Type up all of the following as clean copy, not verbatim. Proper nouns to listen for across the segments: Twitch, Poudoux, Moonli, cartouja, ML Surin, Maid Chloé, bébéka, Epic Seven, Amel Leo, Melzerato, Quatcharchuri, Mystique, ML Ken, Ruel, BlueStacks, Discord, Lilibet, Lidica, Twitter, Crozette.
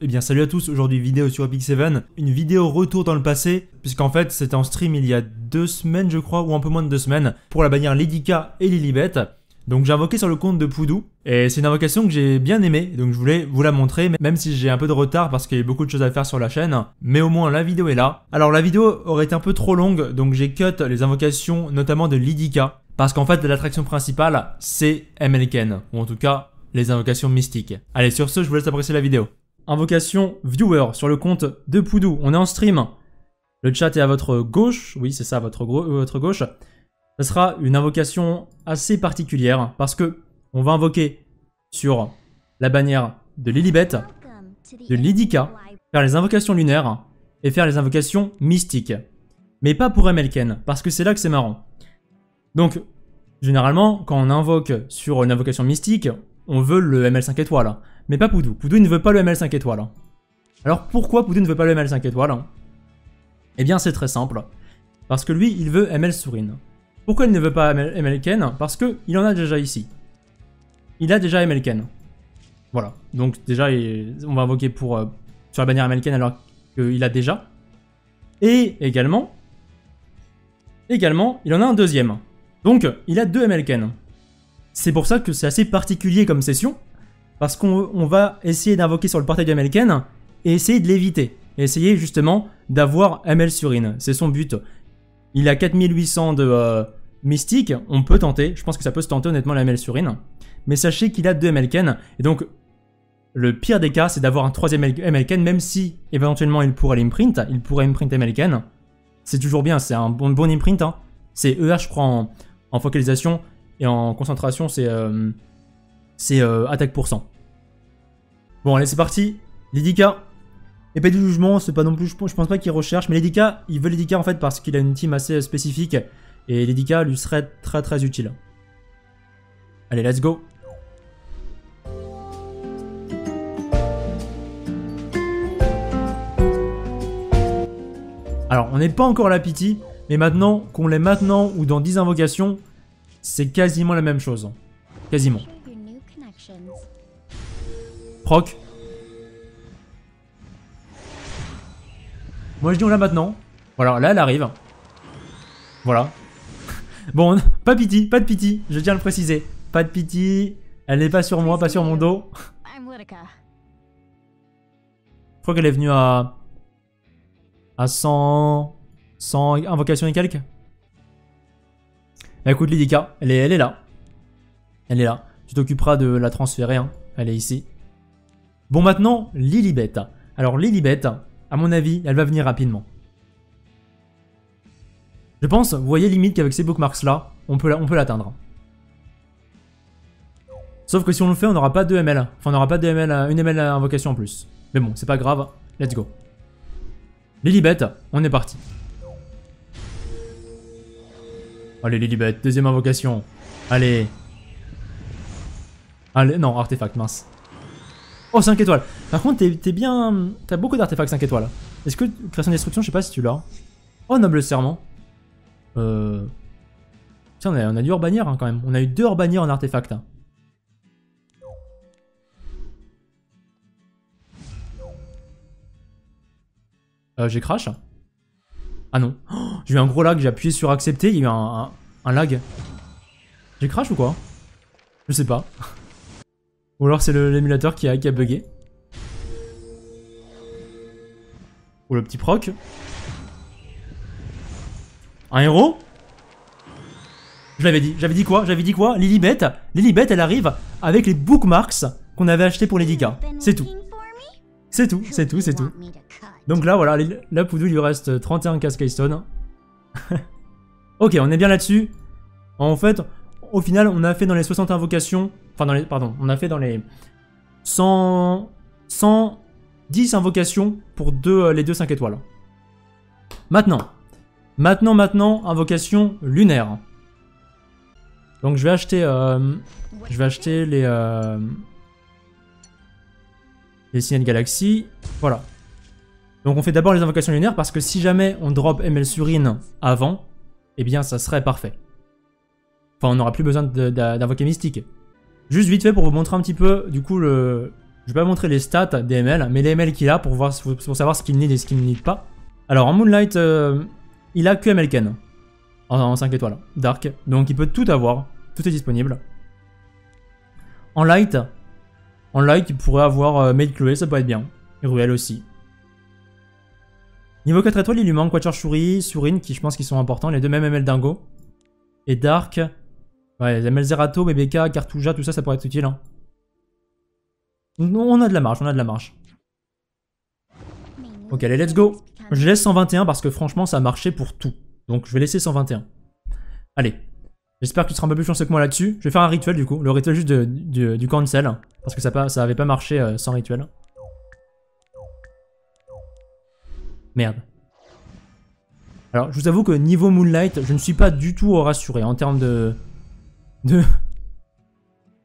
Eh bien salut à tous, aujourd'hui vidéo sur Epic Seven, une vidéo retour dans le passé, puisqu'en fait c'était en stream il y a 2 semaines je crois, ou un peu moins de 2 semaines, pour la bannière Lidica et Lilibet. Donc j'ai invoqué sur le compte de Poudoux, et c'est une invocation que j'ai bien aimée, donc je voulais vous la montrer, même si j'ai un peu de retard parce qu'il y a beaucoup de choses à faire sur la chaîne, mais au moins la vidéo est là. Alors la vidéo aurait été un peu trop longue, donc j'ai cut les invocations notamment de Lidica, parce qu'en fait l'attraction principale c'est ML Ken, ou en tout cas les invocations mystiques. Allez sur ce, je vous laisse apprécier la vidéo. Invocation viewer sur le compte de Poudoux. On est en stream. Le chat est à votre gauche. Oui, c'est ça, à votre gauche. Ce sera une invocation assez particulière parce que on va invoquer sur la bannière de Lilibet, de Lidica, faire les invocations lunaires et faire les invocations mystiques. Mais pas pour ML Ken, parce que c'est là que c'est marrant. Donc, généralement, quand on invoque sur une invocation mystique, on veut le ML 5 étoiles. Mais pas Poudoux. Poudoux ne veut pas le ML 5 étoiles. Alors pourquoi Poudoux ne veut pas le ML 5 étoiles? Eh bien c'est très simple. Parce que lui, il veut ML Surin. Pourquoi il ne veut pas ML Ken? Parce qu'il en a déjà ici. Il a déjà ML Ken. Voilà. Donc déjà, on va invoquer sur la bannière ML Ken alors qu'il a déjà. Et également, il en a un deuxième. Donc, il a 2 ML Ken. C'est pour ça que c'est assez particulier comme session. Parce qu'on va essayer d'invoquer sur le portail de ML Ken et essayer de l'éviter. Et essayer justement d'avoir ML Surin. C'est son but. Il a 4800 de mystique. On peut tenter. Je pense que ça peut se tenter honnêtement la ML Surin. Mais sachez qu'il a 2 ML Ken. Et donc, le pire des cas, c'est d'avoir un 3ème ML Ken. Même si éventuellement il pourrait l'imprint. Il pourrait imprint ML Ken. C'est toujours bien. C'est un bon imprint. Hein. C'est ER, je crois, en focalisation. Et en concentration, c'est. Attaque pour 100. Bon allez c'est parti. Lidica, épée du jugement, c'est pas non plus, je pense pas qu'il recherche, mais Lidica, il veut Lidica en fait parce qu'il a une team assez spécifique et Lidica lui serait très très utile. Allez let's go. Alors on n'est pas encore à la pity, mais maintenant qu'on l'ait maintenant ou dans 10 invocations, c'est quasiment la même chose. Quasiment. Proc. Moi je dis on l'a maintenant. Voilà, là elle arrive. Voilà. Bon, pas de pity, je tiens à le préciser. Pas de pity, elle n'est pas sur moi, pas sur mon dos. Je crois qu'elle est venue à 100 invocations et quelques. Bah écoute Lidica, elle est là. Elle est là. Tu t'occuperas de la transférer, hein. Elle est ici. Bon maintenant, Lilibet. Alors Lilibet, à mon avis, elle va venir rapidement. Je pense, vous voyez limite qu'avec ces bookmarks là, on peut l'atteindre. Sauf que si on le fait, on n'aura pas 2 ML. Enfin, on n'aura pas 2 ML, une ML invocation en plus. Mais bon, c'est pas grave. Let's go. Lilibet, on est parti. Allez Lilibet, deuxième invocation. Allez. Allez, non, artefact, mince. Oh, 5 étoiles. Par contre, t'es bien... T'as beaucoup d'artefacts 5 étoiles. Est-ce que création destruction, je sais pas si tu l'as. Oh, noble serment. Tiens, on a du hors bannière hein, quand même. On a eu 2 hors bannières en artefact. J'ai crash. Ah non. Oh, j'ai eu un gros lag, j'ai appuyé sur accepter, il y a eu un lag. J'ai crash ou quoi? Je sais pas. Ou alors c'est l'émulateur qui a bugué. Ou le petit proc. Un héros. Je l'avais dit. J'avais dit quoi? Lilibet. Lilibet, elle arrive avec les bookmarks qu'on avait achetés pour Lidica. C'est tout. C'est tout. Donc là, voilà. Là, Poudoux, il lui reste 31 casques Keystone. Ok, on est bien là-dessus. En fait, au final, on a fait dans les 60 invocations... Enfin, on a fait dans les 110 invocations pour les 2 5 étoiles. Maintenant, invocation lunaire. Donc, je vais acheter les signaux de galaxie. Voilà. Donc, on fait d'abord les invocations lunaires parce que si jamais on drop ML Surin avant, eh bien, ça serait parfait. Enfin, on n'aura plus besoin d'invoquer mystique. Juste vite fait pour vous montrer un petit peu, du coup, Je vais pas montrer les stats des ML, mais les ML qu'il a pour savoir ce qu'il need et ce qu'il need pas. Alors en Moonlight, il a que ML Ken en 5 étoiles, Dark, donc il peut tout avoir, tout est disponible. En Light, il pourrait avoir Maid Chloé, ça peut être bien, et Ruel aussi. Niveau 4 étoiles, il lui manque Quatcharchuri, Surin, qui je pense qu'ils sont importants, les deux mêmes ML Dingo. Et Dark, ouais, Melzerato, bébéka, cartouja, tout ça, ça pourrait être utile. Hein. On a de la marge, on a de la marge. Ok, allez, let's go. Je laisse 121 parce que franchement, ça a marché pour tout. Donc je vais laisser 121. Allez, j'espère que tu seras un peu plus chanceux que moi là-dessus. Je vais faire un rituel du coup, le rituel juste du cancel. Parce que ça avait pas marché sans rituel. Merde. Alors je vous avoue que niveau Moonlight, je ne suis pas du tout rassuré en termes de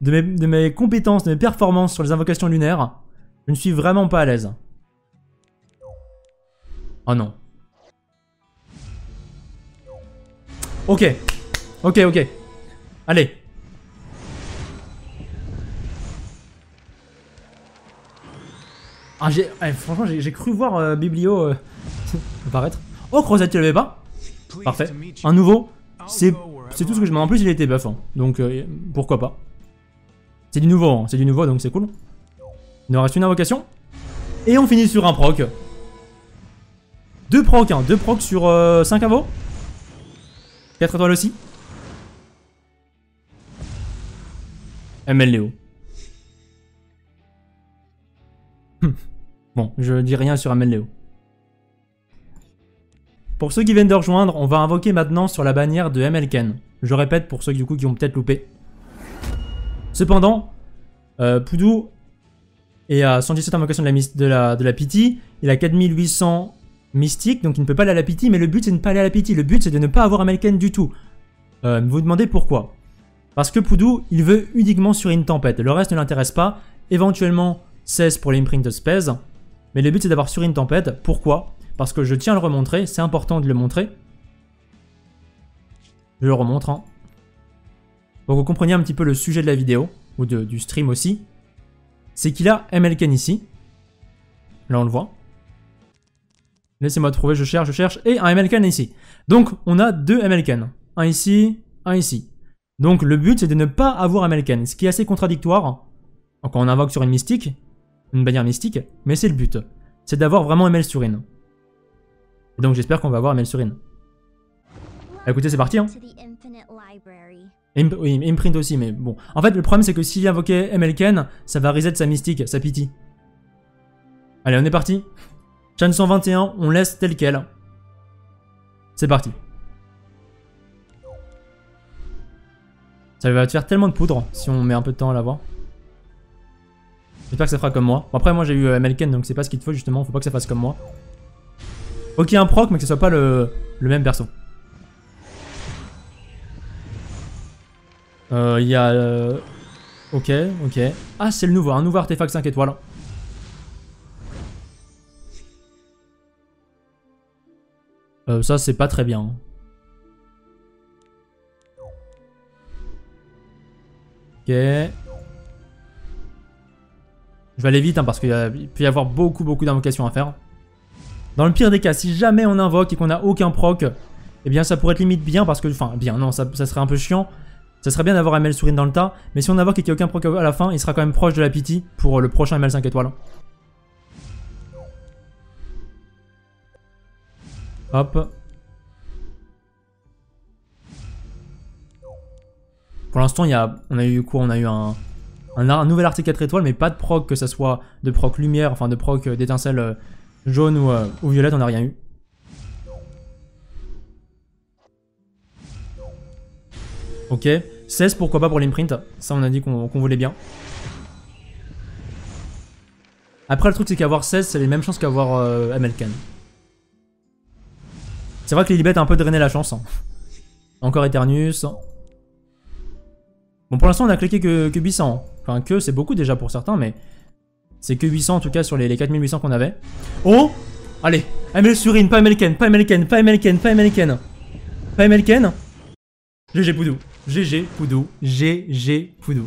mes compétences, de mes performances sur les invocations lunaires. Je ne suis vraiment pas à l'aise. Oh non. Ok, ok, ok. Allez. Ah, franchement, j'ai cru voir Biblio apparaître. Oh, Crozette, tu l'avais pas? Parfait. Un nouveau. C'est tout ce que je demande. En plus, il était buff. Hein. Donc, pourquoi pas. C'est du nouveau, hein. C'est du nouveau, donc c'est cool. Il nous reste une invocation. Et on finit sur un proc. Deux procs, hein. Deux procs sur 5 avos. 4 étoiles aussi. ML Léo. Bon, je dis rien sur Amel Leo. Pour ceux qui viennent de rejoindre, on va invoquer maintenant sur la bannière de ML Ken. Je répète pour ceux du coup qui ont peut-être loupé. Cependant, Poudoux est à 117 invocations de la Pity. Il a 4800 mystique, donc il ne peut pas aller à la Pity, mais le but c'est de ne pas aller à la Pity. Le but c'est de ne pas avoir ML Ken du tout. Vous vous demandez pourquoi? Parce que Poudoux, il veut uniquement sur une tempête. Le reste ne l'intéresse pas. Éventuellement 16 pour l'imprint de Spez. Mais le but c'est d'avoir sur une tempête. Pourquoi? Parce que je tiens à le remontrer, c'est important de le montrer. Je le remontre. Hein. Donc vous comprenez un petit peu le sujet de la vidéo, ou du stream aussi. C'est qu'il a ML Ken ici. Là on le voit. Laissez-moi trouver, je cherche, et un ML Ken ici. Donc on a deux ML Ken. Un ici, un ici. Donc le but c'est de ne pas avoir ML Ken, ce qui est assez contradictoire. Quand on invoque sur une mystique. Une bannière mystique, mais c'est le but. C'est d'avoir vraiment ML Surin. Et donc j'espère qu'on va avoir ML Surin. Écoutez, c'est parti. Hein. Imprint aussi, mais bon. En fait, le problème, c'est que s'il invoquait ML Ken, ça va reset sa mystique, sa pity. Allez, on est parti. Chan 121, on laisse tel quel. C'est parti. Ça va te faire tellement de poudre si on met un peu de temps à l'avoir. J'espère que ça fera comme moi. Bon, après, moi j'ai eu ML Ken, donc c'est pas ce qu'il te faut justement. Faut pas que ça fasse comme moi. Ok, un proc, mais que ce soit pas le même perso. Il y a. Ok, ok. Ah, c'est le nouveau, un nouveau artefact 5 étoiles. Ça, c'est pas très bien. Hein. Ok. Je vais aller vite hein, parce qu'il peut y avoir beaucoup d'invocations à faire. Dans le pire des cas, si jamais on invoque et qu'on n'a aucun proc, eh bien ça pourrait être limite bien parce que... Enfin bien, non, ça serait un peu chiant. Ça serait bien d'avoir ML Surin dans le tas. Mais si on invoque et qu'il n'y a aucun proc à la fin, il sera quand même proche de la pity pour le prochain ML 5 étoiles. Hop. Pour l'instant, on a eu quoi? On a eu un nouvel article 4 étoiles, mais pas de proc, que ça soit de proc lumière, enfin de proc d'étincelle jaune ou violette, on n'a rien eu. Ok, 16 pourquoi pas pour l'imprint, ça on a dit qu'on voulait bien. Après le truc c'est qu'avoir 16 c'est les mêmes chances qu'avoir ML Ken. C'est vrai que Lilibet a un peu drainé la chance. Hein. Encore Eternus. Bon pour l'instant on a cliqué que 800. Enfin que c'est beaucoup déjà pour certains mais c'est que 800 en tout cas sur les 4800 qu'on avait. Oh! Allez! ML Surin, pas ML Ken, pas ML Ken, pas ML Ken, pas ML Ken. Pas ML Ken. GG Poudoux. GG Poudoux. GG Poudoux.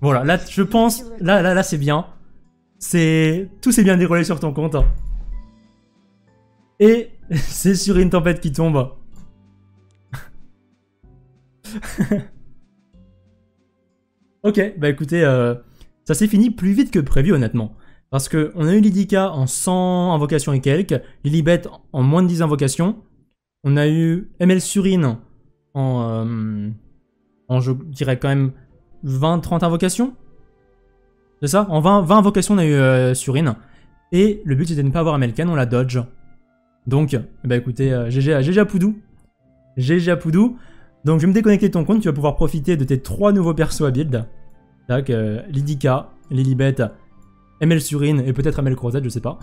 Voilà, là, je pense... Là, c'est bien. C'est... Tout s'est bien déroulé sur ton compte. Et c'est sur une tempête qui tombe. Ok, bah écoutez, ça s'est fini plus vite que prévu, honnêtement. Parce qu'on a eu Lidica en 100 invocations et quelques, Lilibet en moins de 10 invocations, on a eu ML Surin en je dirais quand même 20-30 invocations. C'est ça? En 20 invocations, on a eu Surin. Et le but, c'était de ne pas avoir ML Ken, on la dodge. Donc, bah écoutez, GG à Poudoux. GG à Poudoux. Donc, je vais me déconnecter de ton compte, tu vas pouvoir profiter de tes 3 nouveaux persos à build. Tac, Lidica, Lilibet, ML Surin et peut-être ML Crozette, je sais pas.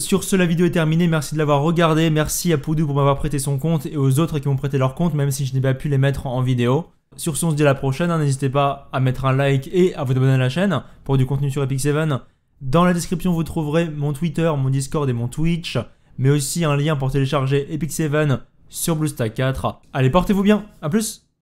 Sur ce, la vidéo est terminée, merci de l'avoir regardée, merci à Poudoux pour m'avoir prêté son compte et aux autres qui m'ont prêté leur compte, même si je n'ai pas pu les mettre en vidéo. Sur ce, on se dit à la prochaine, n'hésitez pas à mettre un like et à vous abonner à la chaîne pour du contenu sur Epic Seven. Dans la description, vous trouverez mon Twitter, mon Discord et mon Twitch, mais aussi un lien pour télécharger Epic Seven sur BlueStacks 4. Allez, portez-vous bien, à plus!